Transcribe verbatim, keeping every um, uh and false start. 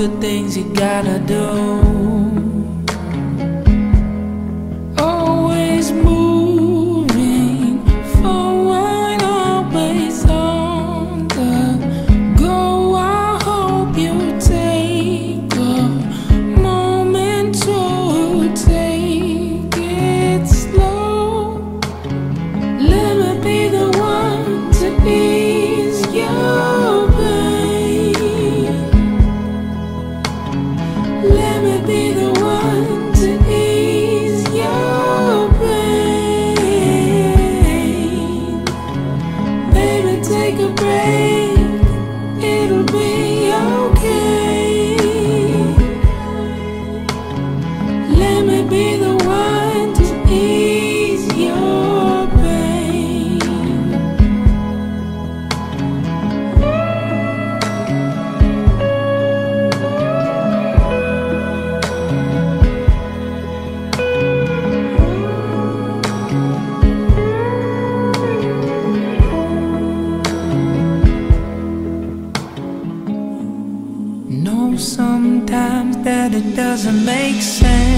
the things you gotta do. Always moving forward, always on the go. I hope you take a moment to take it slow. Let me be the one to ease you. Let me be the one to ease your pain. Baby, take a break, it'll be okay. Let me be the one to ease your pain. Sometimes that it doesn't make sense.